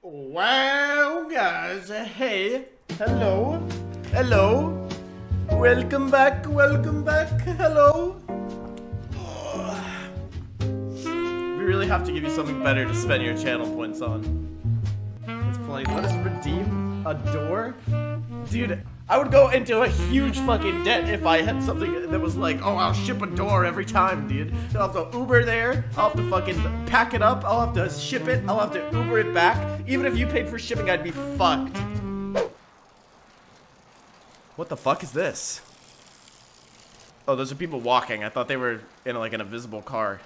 Wow guys, hey, hello, welcome back, hello. We really have to give you something better to spend your channel points on. Let's play, let us redeem a door? Dude, I would go into a huge fucking debt if I had something that was like, oh, I'll ship a door every time, dude. So I'll have to Uber there, I'll have to fucking pack it up, I'll have to ship it, I'll have to Uber it back. Even if you paid for shipping, I'd be fucked. What the fuck is this? Oh, those are people walking. I thought they were in like an invisible car.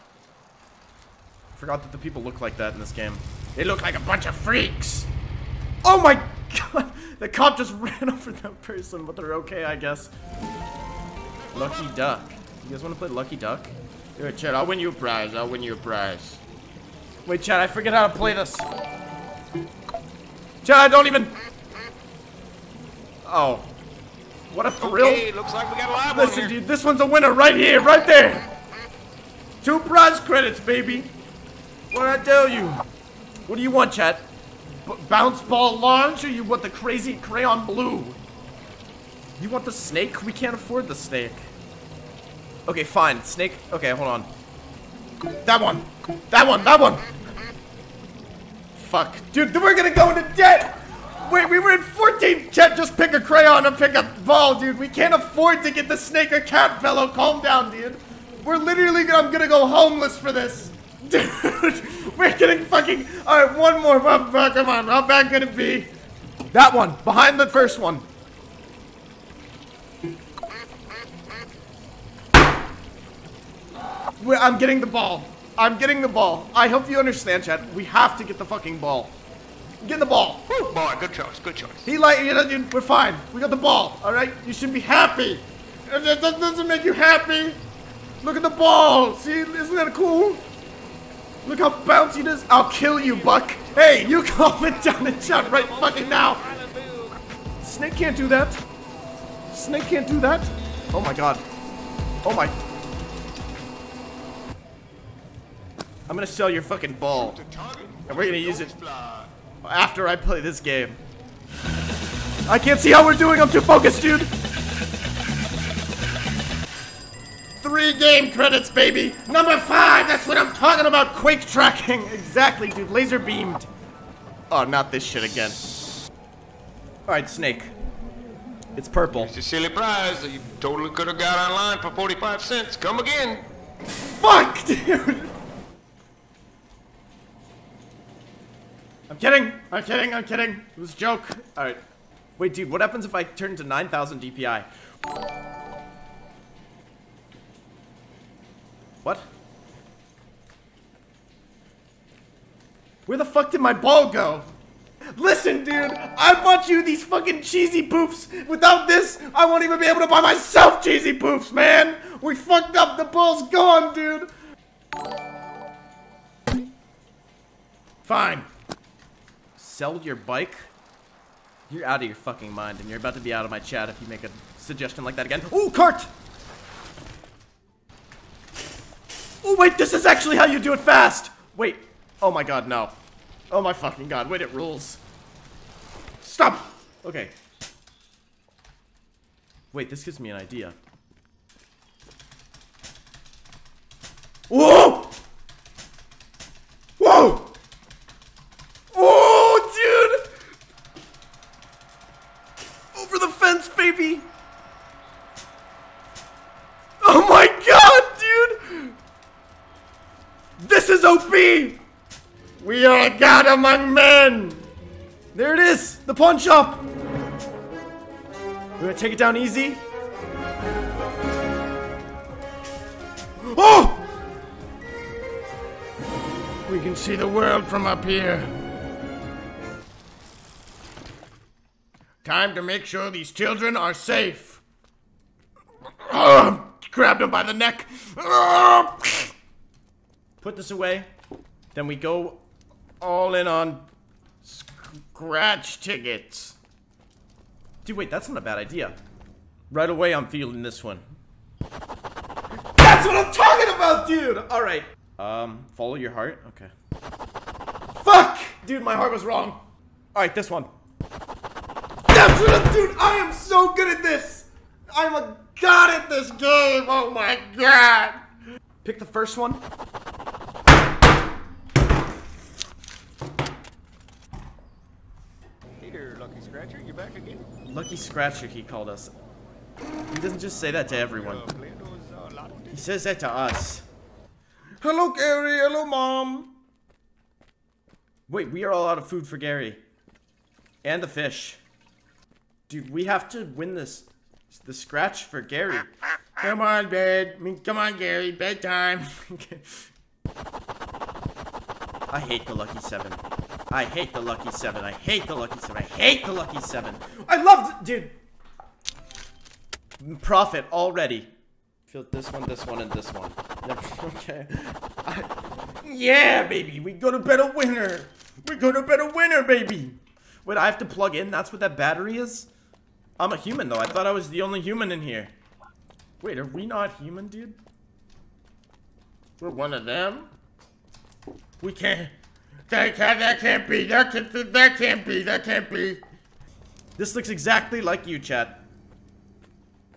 I forgot that the people look like that in this game. They look like a bunch of freaks. Oh my god! The cop just ran over that person, but they're okay, I guess. Lucky Duck. You guys want to play Lucky Duck? Here, Chad, I'll win you a prize. Wait, Chad, I forget how to play this. Chad, I don't even... Oh. What a thrill. Okay, looks like we got a live one here. Listen, dude, this one's a winner right here, right there. 2 prize credits, baby. What'd I tell you? What do you want, Chad? Bounce ball launch, or you want the crazy crayon blue? You want the snake? We can't afford the snake. Okay, fine. Snake. Okay, hold on. That one. Fuck. Dude, we're gonna go into debt. Wait, we were in 14th. Chat, just pick a crayon and pick a ball, dude. We can't afford to get the snake or cat, fellow. Calm down, dude. We're literally I'm gonna go homeless for this. Dude, we're getting fucking... Alright, one more. Come on, how bad could it be? That one, behind the first one. I'm getting the ball. I hope you understand, Chad. We have to get the fucking ball. Get the ball. Woo. Boy, good choice, He like, you know, dude, we're fine. We got the ball, alright? You should be happy. That doesn't make you happy. Look at the ball. See, isn't that cool? Look how bouncy it is. I'll kill you, Buck. Hey, you comment down and shout right fucking now. Snake can't do that. Oh my god. Oh my. I'm gonna sell your fucking ball. And we're gonna use it after I play this game. I can't see how we're doing. I'm too focused, dude. 3 game credits, baby. Number 5. That's what I'm talking about. Quake tracking. Exactly, dude. Laser beamed. Oh, not this shit again. All right, snake. It's purple. It's a silly prize. You totally could have got online for 45 cents. Come again. Fuck, dude. I'm kidding. It was a joke. All right. Wait, dude. What happens if I turn to 9,000 DPI? What? Where the fuck did my ball go? Listen, dude, I bought you these fucking cheesy poofs. Without this, I won't even be able to buy myself cheesy poofs, man. We fucked up. The ball's gone, dude. Fine. Sell your bike? You're out of your fucking mind, and you're about to be out of my chat if you make a suggestion like that again. Ooh, cart! Oh, wait, this is actually how you do it fast. Wait. Oh, my God, no. Oh, my fucking God. Wait, it rules. Stop. Okay. Wait, this gives me an idea. Whoa! Whoa! Oh, dude! Over the fence, baby! Oh, my God, dude! This is OP! We are a god among men! There it is! The pawn shop! We're gonna take it down easy. Oh! We can see the world from up here. Time to make sure these children are safe. Grabbed him by the neck. Put this away, then we go all in on scratch tickets. Dude, wait, that's not a bad idea. Right away, I'm feeling this one. That's what I'm talking about, dude! Alright. Follow your heart? Okay. Fuck! Dude, my heart was wrong. All right, this one. That's what I'm doing. I am so good at this. I'm a god at this game. Oh my god. Pick the first one. Peter, Lucky Scratcher, you back again? Lucky Scratcher, he called us. He doesn't just say that to everyone. He says that to us. Hello, Gary. Hello, Mom. Wait, we are all out of food for Gary. And the fish. Dude, we have to win this. The scratch for Gary. Come on, bed. I mean, come on, Gary. Bedtime. I hate the Lucky Seven. I hate the Lucky Seven. I hate the Lucky Seven. I hate the Lucky Seven. I loved it, dude. Profit already. This one, and this one. Okay. Yeah, baby. We go to bed a winner. We go to bed a winner, baby. Wait, I have to plug in? That's what that battery is? I'm a human, though. I thought I was the only human in here. Wait, are we not human, dude? We're one of them? We can't. That can't be. That can't be. That can't be. This looks exactly like you, chat.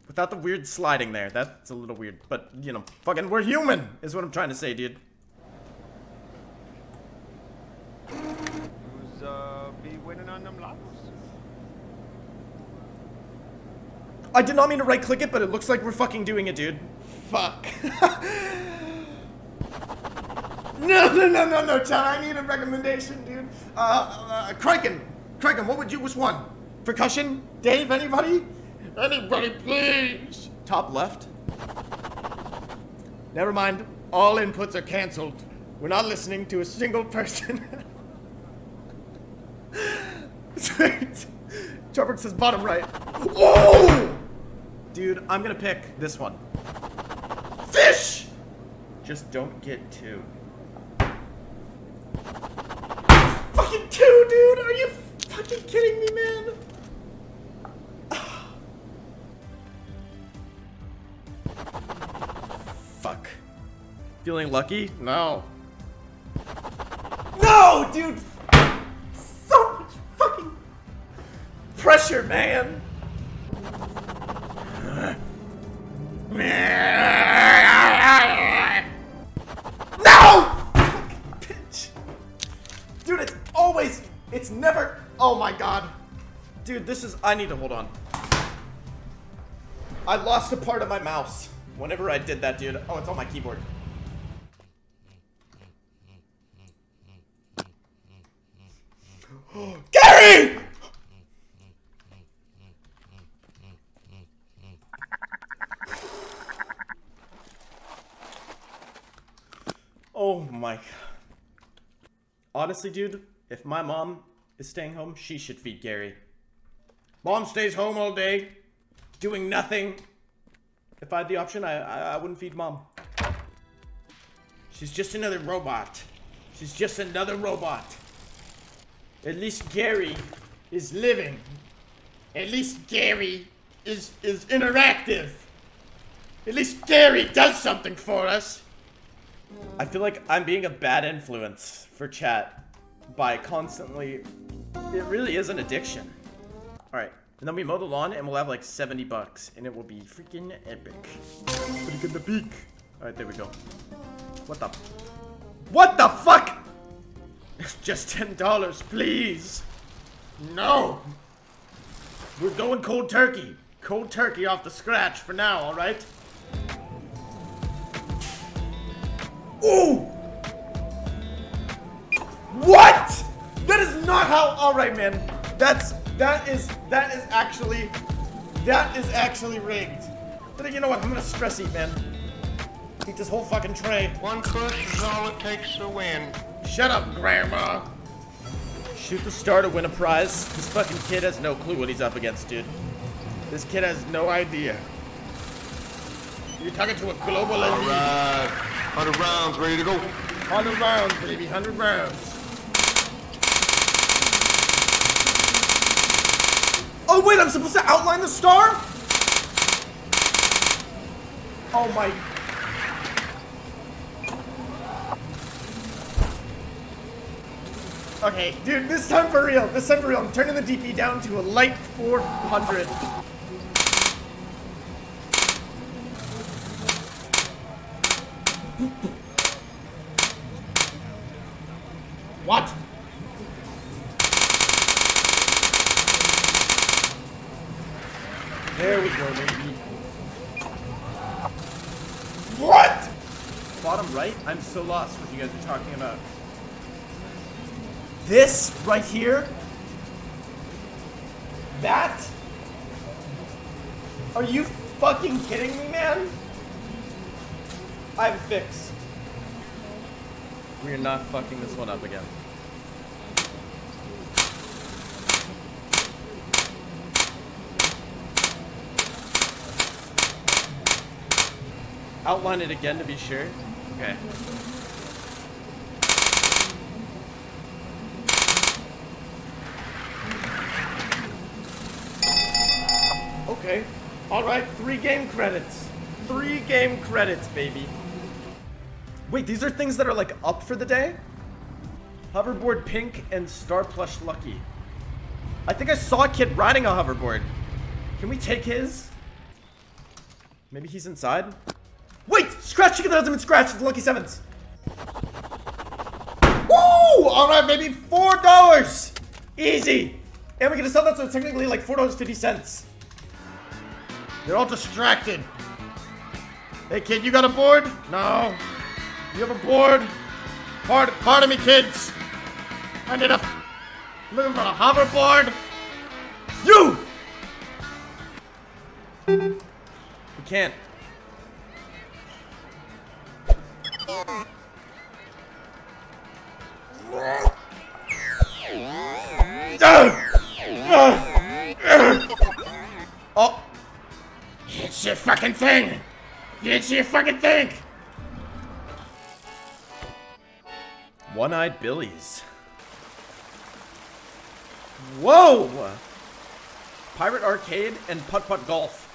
Without the weird sliding there. That's a little weird, but, you know, fucking we're human, is what I'm trying to say, dude. Who's, be winning on them lottos? I did not mean to right-click it, but it looks like we're fucking doing it, dude. Fuck. No, Chad, I need a recommendation, dude. Kraken, what would you, which one? Percussion? Dave, anybody? Anybody, please! Top left. Never mind. All inputs are canceled. We're not listening to a single person. Trevor says bottom right. Oh! Dude, I'm gonna pick this one. Fish! Just don't get two. Fucking two, dude! Are you fucking kidding me, man? Fuck. Feeling lucky? No. No, dude! So much fucking pressure, man! No! Fucking bitch! Dude, it's always, it's never, oh my god. Dude, this is, I need to hold on. I lost a part of my mouse. Whenever I did that, dude. Oh, it's on my keyboard. Gary! Oh my god. Honestly, dude, if my mom is staying home, she should feed Gary. Mom stays home all day, doing nothing. If I had the option, I wouldn't feed Mom. She's just another robot. She's just another robot. At least Gary is living. At least Gary is interactive. At least Gary does something for us. I feel like I'm being a bad influence for chat by constantly... It really is an addiction. All right. And then we mow the lawn and we'll have like 70 bucks and it will be freaking epic. Pretty good, the peak. All right, there we go. What the fuck? It's just $10, please. No. We're going cold turkey. Cold turkey off the scratch for now, all right? Ooh. What? That is not how, all right, man. That is actually rigged. But you know what? I'm gonna stress eat, man. Eat this whole fucking tray. One push is all it takes to win. Shut up, Grandma. Shoot the star to win a prize. This fucking kid has no clue what he's up against, dude. This kid has no idea. You're talking to a global elite. All right. 100 rounds, ready to go. 100 rounds, baby. 100 rounds. Oh wait, I'm supposed to outline the star? Oh my. Okay, dude, this time for real. This time for real. I'm turning the DP down to a light 400. What? There we go, baby. What? Bottom right? I'm so lost what you guys are talking about. This right here? That? Are you fucking kidding me, man? I have a fix. We are not fucking this one up again. Outline it again to be sure. Okay. Okay. All right. 3 game credits. 3 game credits, baby. Wait, these are things that are like up for the day? Hoverboard pink and star plush lucky. I think I saw a kid riding a hoverboard. Can we take his? Maybe he's inside? Wait! Scratch chicken that hasn't been scratched with lucky sevens! Woo! Alright, baby, $4! Easy! And we're gonna sell that, so it's technically like $4.50. They're all distracted. Hey kid, you got a board? No. You have a board? Pardon me, kids. I ended up looking for a hoverboard. You! We can't. Oh! It's your fucking thing! It's your fucking thing! One-eyed Billies. Whoa! Pirate Arcade and Putt-Putt Golf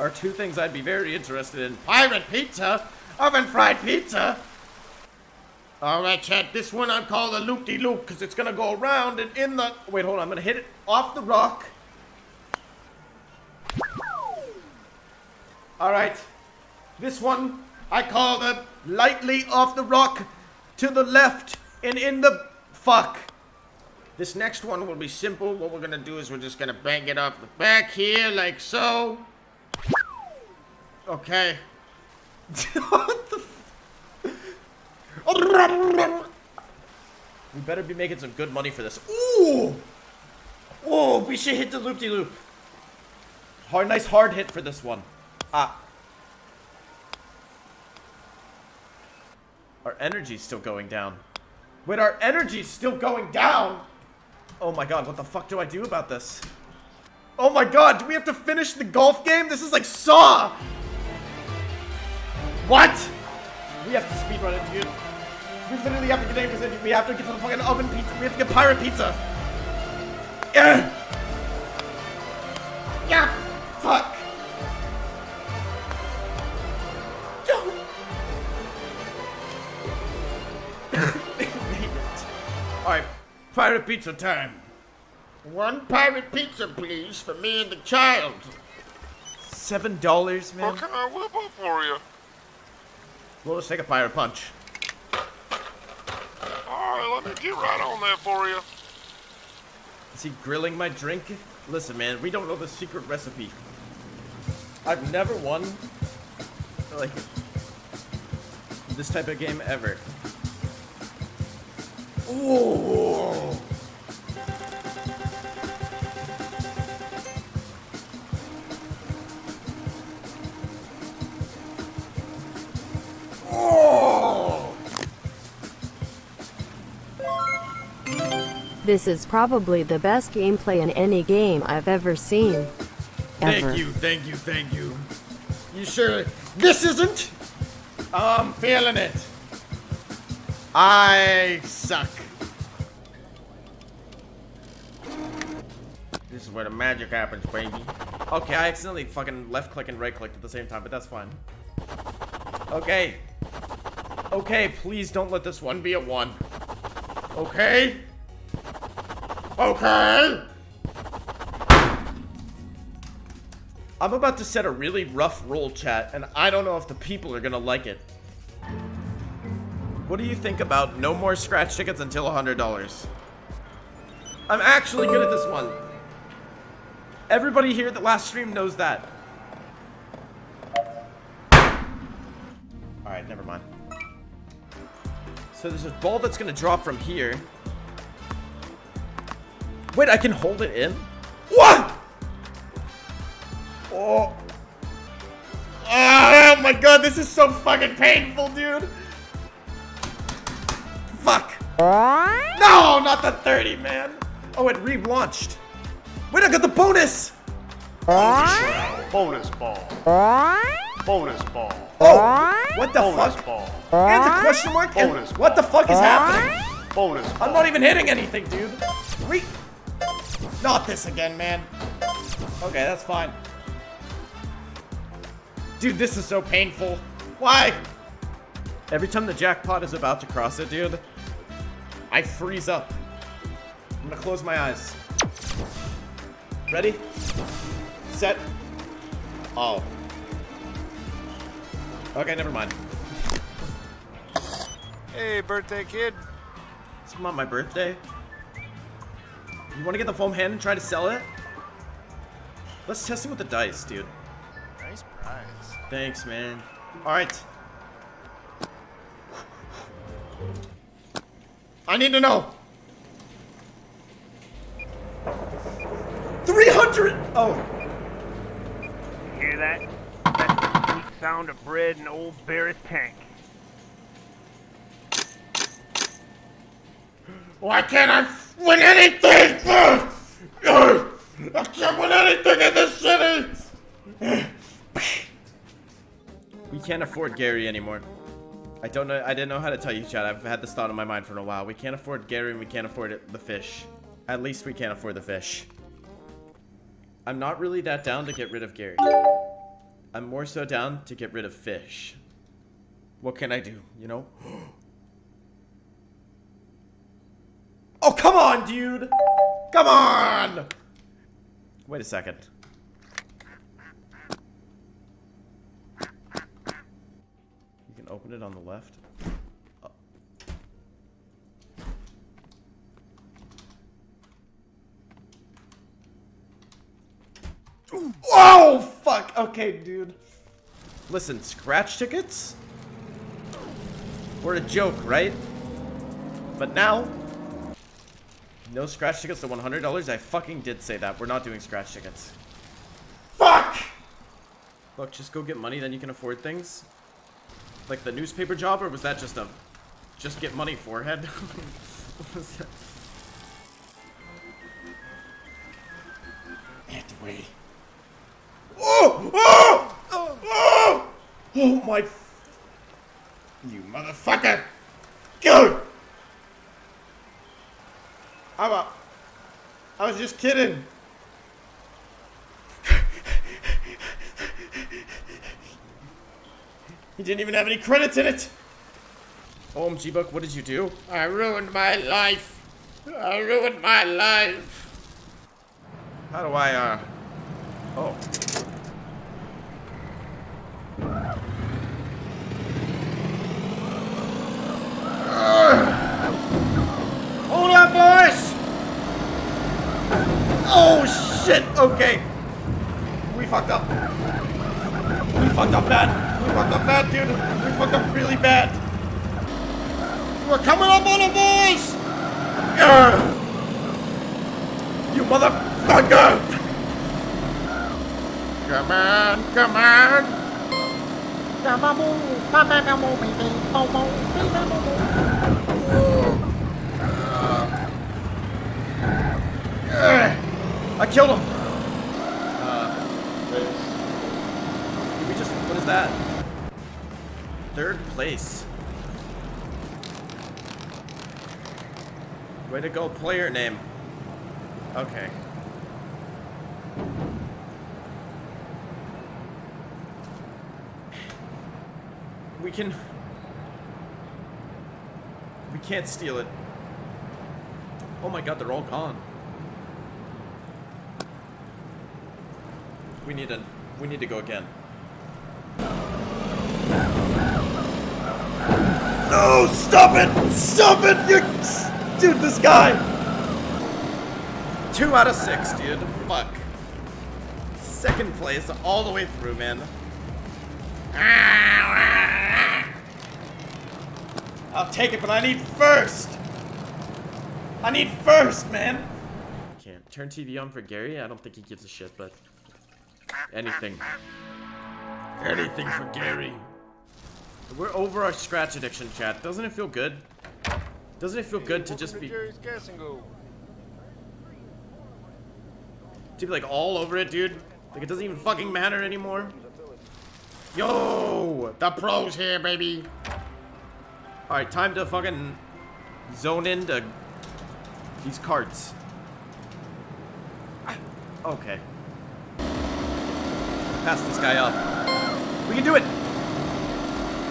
are 2 things I'd be very interested in. Pirate Pizza? Oven fried pizza? Alright, chat, this one I'm calling a loop-de-loop because it's gonna go around and in the... Wait, hold on, I'm gonna hit it off the rock. Alright, this one I call the lightly off the rock to the left and in the fuck. This next one will be simple. What we're gonna do is we're just gonna bang it off the back here like so. Okay. What the f— We better be making some good money for this. Ooh! Oh, we should hit the loop-de-loop. Hard, nice hard hit for this one. Ah. Our energy's still going down. Wait, our energy's still going down? Oh my god, what the fuck do I do about this? Oh my god, do we have to finish the golf game? This is like Saw! What? We have to speedrun it, dude. We literally have to get it. We have to get to the fucking oven pizza. We have to get pirate pizza. Yeah! Yeah! Fuck! Alright, pirate pizza time. 1 pirate pizza, please, for me and the child. $7, man. What can I whip up for you? Well, let's take a pirate punch. Alright, let me get right on there for you. Is he grilling my drink? Listen, man, we don't know the secret recipe. I've never won, like, this type of game ever. Ooh. Oh. This is probably the best gameplay in any game I've ever seen. Ever. Thank you, thank you, thank you. You sure this isn't? I'm feeling it. I suck. This is where the magic happens, baby. Okay, I accidentally fucking left click and right clicked at the same time, but that's fine. Okay. Okay, please don't let this one be a 1. Okay? Okay? I'm about to set a really rough roll, chat, and I don't know if the people are gonna like it. What do you think about no more scratch tickets until $100? I'm actually good at this one. Everybody here that last stream knows that. Alright, never mind. So there's a ball that's gonna drop from here. Wait, I can hold it in? What? Oh. Oh my god, this is so fucking painful, dude. Fuck. No, not the 30, man. Oh, it relaunched. Wait, I got the bonus. Bonus ball. Bonus ball. Oh, what the bonus fuck? Ball. And the question mark? Bonus what ball. The fuck is happening? Bonus ball. I'm not even hitting anything, dude. Not this again, man. Okay, that's fine. Dude, this is so painful. Why? Every time the jackpot is about to cross it, dude, I freeze up. I'm gonna close my eyes. Ready? Set. Oh. Okay, never mind. Hey, birthday kid. It's not my birthday. You want to get the foam hand and try to sell it? Let's test it with the dice, dude. Nice prize. Thanks, man. Alright. I need to know. 300! Oh. You hear that? That's the sweet sound of bread in old Barrett's tank. Why can't I win anything? I can't win anything in this city! We can't afford Gary anymore. I don't know, I didn't know how to tell you, chat. I've had this thought in my mind for a while. We can't afford Gary and we can't afford the fish. At least we can't afford the fish. I'm not really that down to get rid of Gary. I'm more so down to get rid of fish. What can I do, you know? Oh, come on, dude! Come on! Wait a second. You can open it on the left. Oh. Oh, fuck! Okay, dude. Listen, scratch tickets? We're a joke, right? But now... No scratch tickets to $100? I fucking did say that. We're not doing scratch tickets. Fuck! Look, just go get money, then you can afford things. Like the newspaper job, or was that just a... Just get money forehead? What was that? Anyway. Oh! Oh! Oh! Oh! Oh my... You motherfucker! Go! I was just kidding. He didn't even have any credits in it. OMG, Buck, what did you do? I ruined my life. I ruined my life. How do I, Oh. Hold up, boys! Oh shit, okay. We fucked up. We fucked up bad. We fucked up bad, dude. We fucked up really bad. We're coming up on them, boys! You motherfucker! Come on, come on! I killed him! Did we just... What is that? Third place. Way to go, player name. Okay. We can... We can't steal it. Oh my god, they're all gone. We need to go again. No, stop it! Stop it! You, dude, this guy! 2 out of 6, dude. Fuck. Second place all the way through, man. I'll take it, but I need first! I need first, man! Can't turn TV on for Gary? I don't think he gives a shit, but... anything. Anything for Gary. We're over our scratch addiction, chat. Doesn't it feel good? Doesn't it feel good to just be... to be like all over it, dude? Like it doesn't even fucking matter anymore? Yo! The pros here, baby! Alright, time to fucking zone into these carts. Okay. Pass this guy up. We can do it!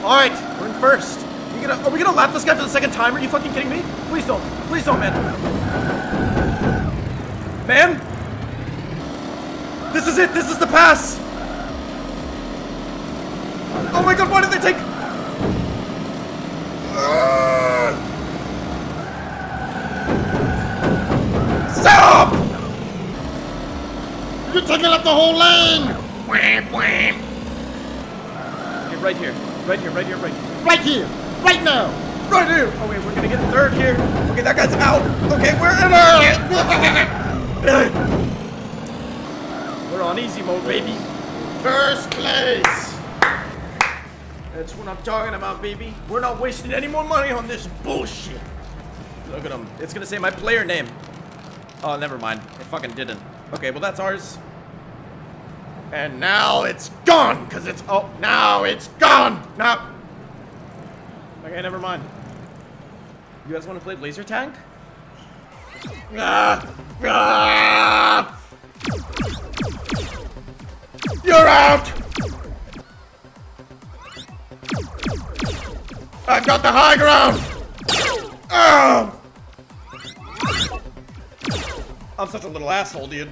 Alright, we're in first. Are we gonna lap this guy for the second time? Are you fucking kidding me? Please don't. Please don't, man. Man! This is it! This is the pass! Oh my god, why did they take... Stop! You're taking up the whole lane! Okay, right here. Right here, right here, right here. Right here! Right now! Right here! Oh wait, we're gonna get third here. Okay, that guy's out. Okay, we're in our... We're on easy mode, baby. First place! That's what I'm talking about, baby. We're not wasting any more money on this bullshit. Look at him. It's gonna say my player name. Oh, never mind. It fucking didn't. Okay, well that's ours. And now it's gone, cause it's oh now it's gone. Now. Okay, never mind. You guys want to play laser tag? You're out. I've got the high ground! I'm such a little asshole, dude.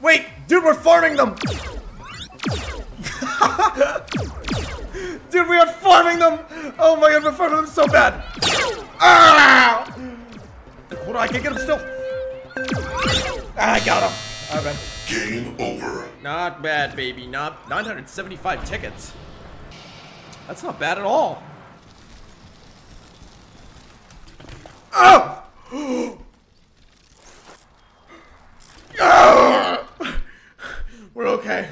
Wait! Dude, we're farming them! Dude, we are farming them! Oh my god, we're farming them so bad! Hold on, I can't get him still! I got him! Alright. Game over. Not bad, baby. Not 975 tickets. That's not bad at all. Oh! Oh! We're okay.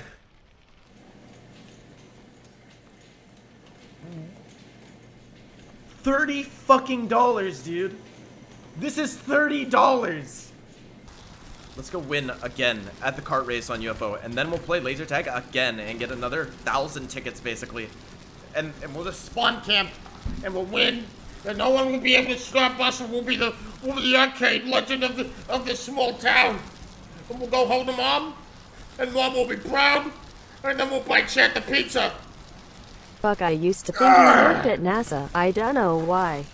$30 fucking, dude. This is $30. Let's go win again at the kart race on UFO, and then we'll play laser tag again and get another 1,000 tickets basically, and we'll just spawn camp and we'll win. And no one will be able to stop us, and we'll be the arcade legend of this small town. And we'll go home to mom, and mom will be proud, and then we'll bite chat the pizza. Fuck, I used to think you worked at NASA. I don't know why.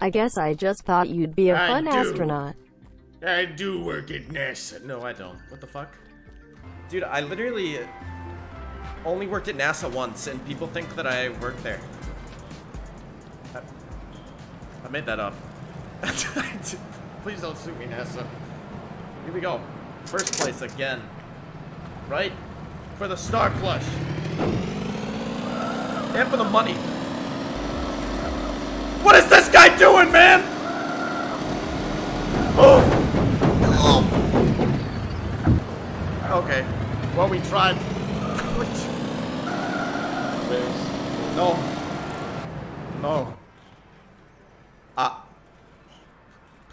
I guess I just thought you'd be a fun astronaut. I do work at NASA. No, I don't. What the fuck? Dude, I literally only worked at NASA once, and people think that I work there. I made that up. Please don't sue me, NASA. Here we go. First place again. Right? For the star plush. And for the money. What is this guy doing, man? Oh. Oh. Okay. Well, we tried. No. No.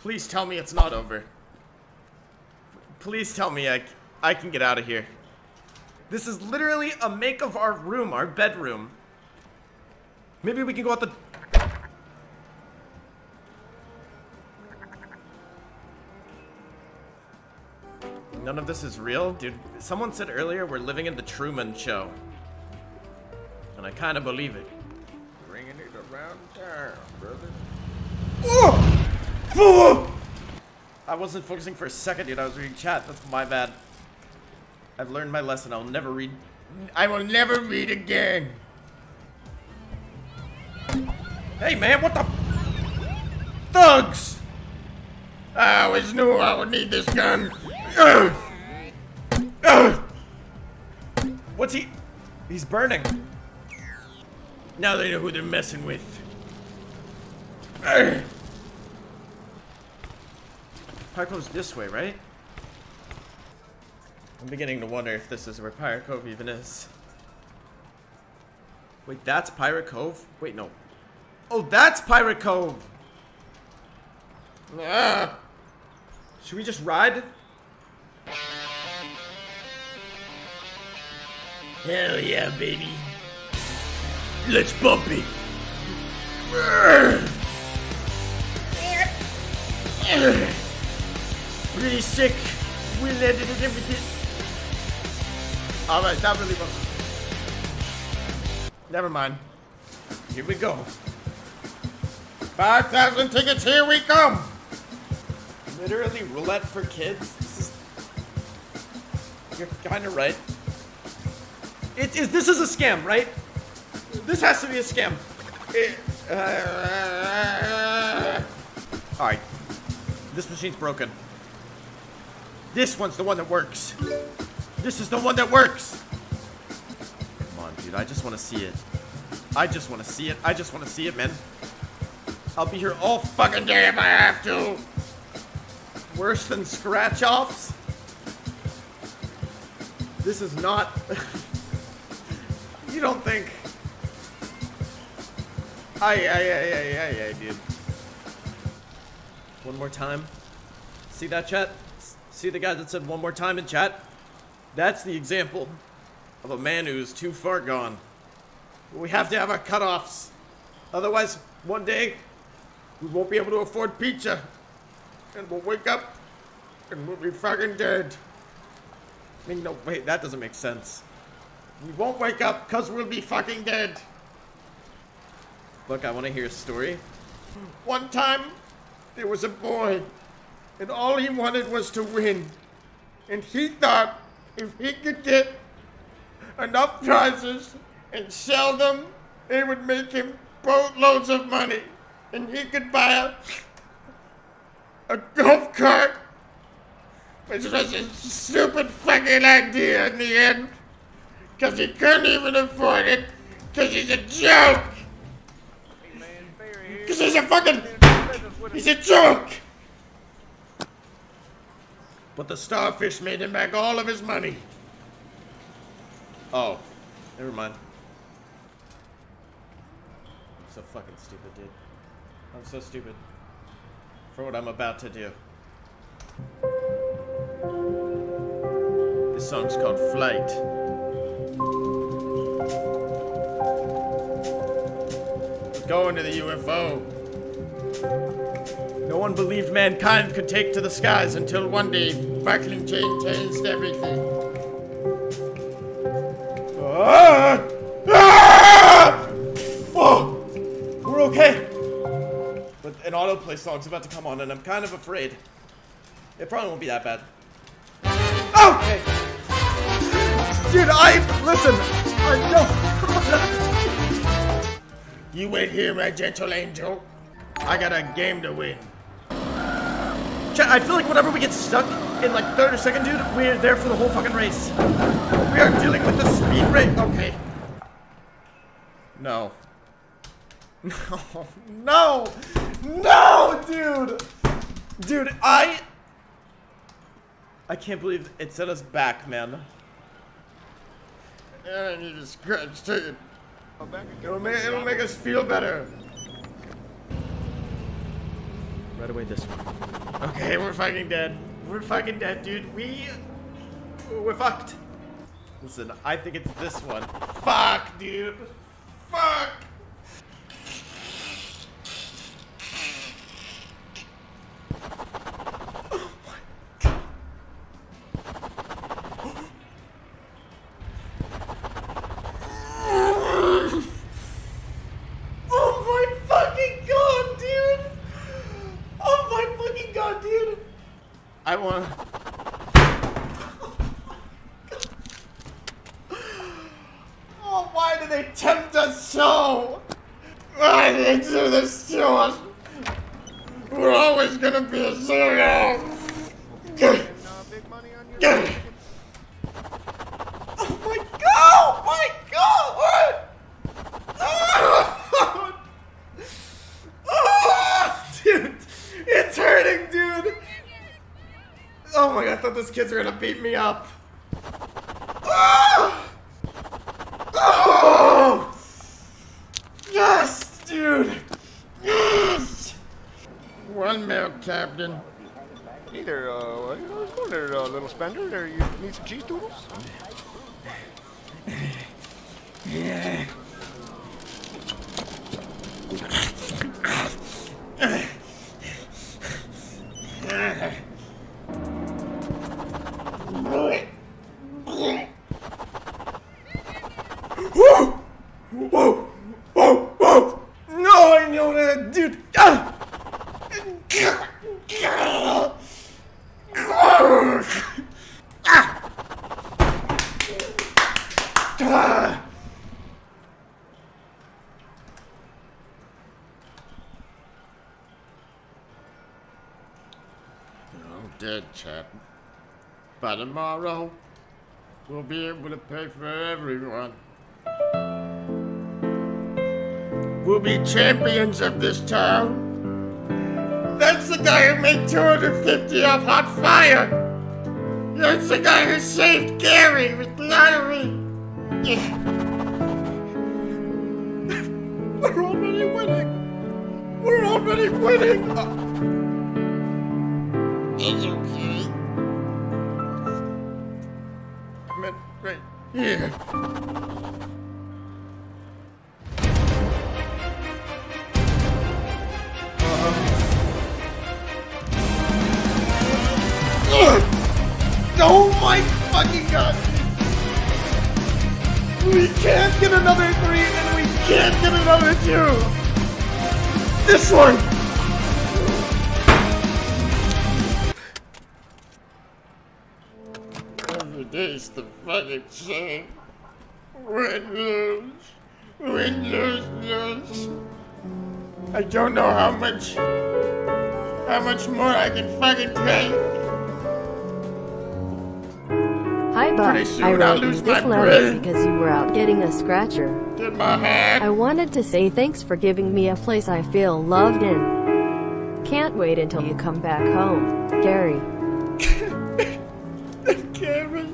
Please tell me it's not over. Please tell me I can get out of here. This is literally a make of our room, our bedroom. Maybe we can go out the... None of this is real? Dude, someone said earlier we're living in the Truman Show. And I kind of believe it. Bringing it around town, brother. Whoa! I wasn't focusing for a second, dude. I was reading chat. That's my bad. I've learned my lesson. I will never read again. Hey man, what the thugs? I always knew I would need this gun. What's he? He's burning. Now they know who they're messing with. Parkov's this way, right? I'm beginning to wonder if this is where Pirate Cove even is. Wait, that's Pirate Cove? Wait, no. Oh, that's Pirate Cove! Should we just ride? Hell yeah, baby. Let's bump it! Pretty sick. We'll edit it, everything. Alright, that really was. Never mind. Here we go. 5,000 tickets, here we come! Literally roulette for kids? This is... You're kinda right. This is a scam, right? This has to be a scam. Alright. This machine's broken. This one's the one that works. This is the one that works! Come on, dude. I just want to see it. I just want to see it. I just want to see it, man. I'll be here all fucking day if I have to. Worse than scratch-offs? This is not... You don't think... I, dude. One more time. See that, chat? See the guy that said one more time in chat? That's the example of a man who's too far gone. We have to have our cutoffs. Otherwise, one day, we won't be able to afford pizza. And we'll wake up, and we'll be fucking dead. I mean, no, wait, that doesn't make sense. We won't wake up, because we'll be fucking dead. Look, I want to hear a story. One time, there was a boy. And all he wanted was to win. And he thought if he could get enough prizes and sell them, it would make him boatloads of money. And he could buy a golf cart, which was a stupid fucking idea in the end. Because he couldn't even afford it, because he's a joke. Because he's a joke. But the starfish made him back all of his money. Oh, never mind. I'm so fucking stupid, dude. I'm so stupid for what I'm about to do. This song's called Flight. We're going to the UFO. No one believed mankind could take to the skies until one day Buckling changed everything. Whoa! We're okay! But an autoplay song's about to come on and I'm kind of afraid. It probably won't be that bad. Oh! Okay. Dude, listen! I know! You wait here, my gentle angel. I got a game to win. Chat, I feel like whenever we get stuck in like third or second, dude, we're there for the whole fucking race. We are dealing with the speed race. Okay. No. No. No. No, dude. Dude, I can't believe it set us back, man. I need a scratch ticket. It'll make us feel better. Right away this one. Okay, we're fucking dead. We're fucking dead, dude. We're fucked. Listen, I think it's this one. Fuck, dude. Fuck. Oh my God. Oh my fucking God, dude. Oh my fucking God, dude! I want. did they tempt us so? Why did they do this to us? We're always gonna be a zero. Oh my god! My god! What? Oh, oh, dude, it's hurting, dude. Oh my god! I thought those kids were gonna beat me up. Oh! Oh! Yes, dude. Yes. One milk, Captain. Either what are you guys doing there, little spender? There, you need some cheese doodles? Yeah. Whoa! Whoa! Whoa! Whoa! No, I know that, dude. Dead, chap. By tomorrow, we'll be able to pay for everyone. We'll be champions of this town. That's the guy who made 250 off Hot Fire. That's the guy who saved Gary with lottery. Yeah. We're already winning. We're already winning. It's okay. I'm in right here. Oh my fucking god! We can't get another three and we can't get another two! This one! It's the fucking same. Win, lose, lose. I don't know how much more I can fucking pay. Hi, Bob. I wrote you this letter because you were out getting a scratcher. Did my hand. I wanted to say thanks for giving me a place I feel loved in. Can't wait until you come back home, Gary. Gary.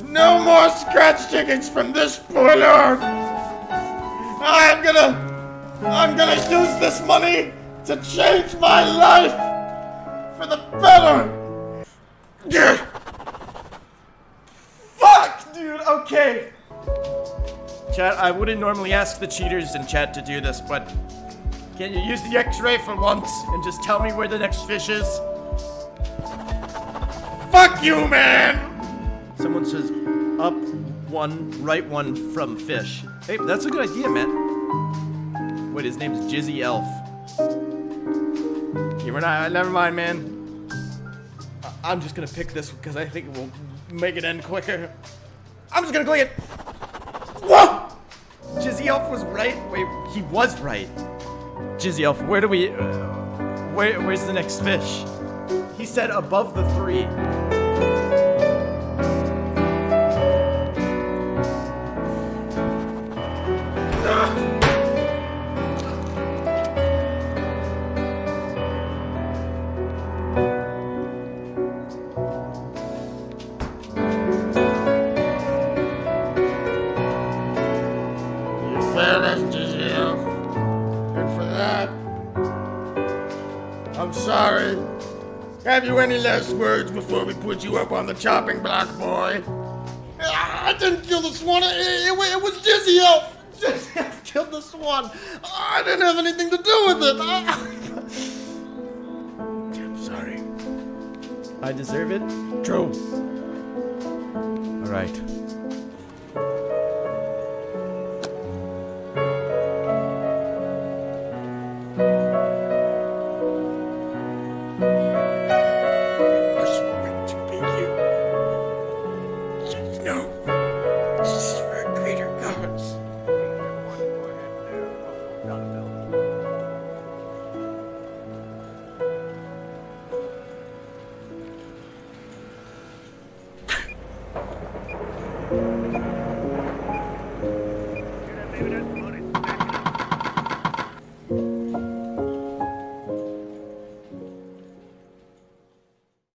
No more scratch tickets from this point on. I'm gonna use this money to change my life for the better. Yeah. Fuck, dude. Okay. Chat, I wouldn't normally ask the cheaters in chat to do this, but can you use the X-ray for once and just tell me where the next fish is? Fuck you, man. Someone says, up one, right one from fish. Hey, that's a good idea, man. Wait, his name's Jizzy Elf. You were not, never mind, man. I'm just gonna pick this because I think it will make it end quicker. I'm just gonna click it. Whoa! Jizzy Elf was right. Wait, he was right. Jizzy Elf, where do we, where's the next fish? He said above the three. Have you any last words before we put you up on the chopping block, boy? I didn't kill the swan. It was Jizzy Elf. Jizzy Elf killed the swan. I didn't have anything to do with it. I'm sorry. I deserve it. True. All right. No, this is for a greater. Maybe that's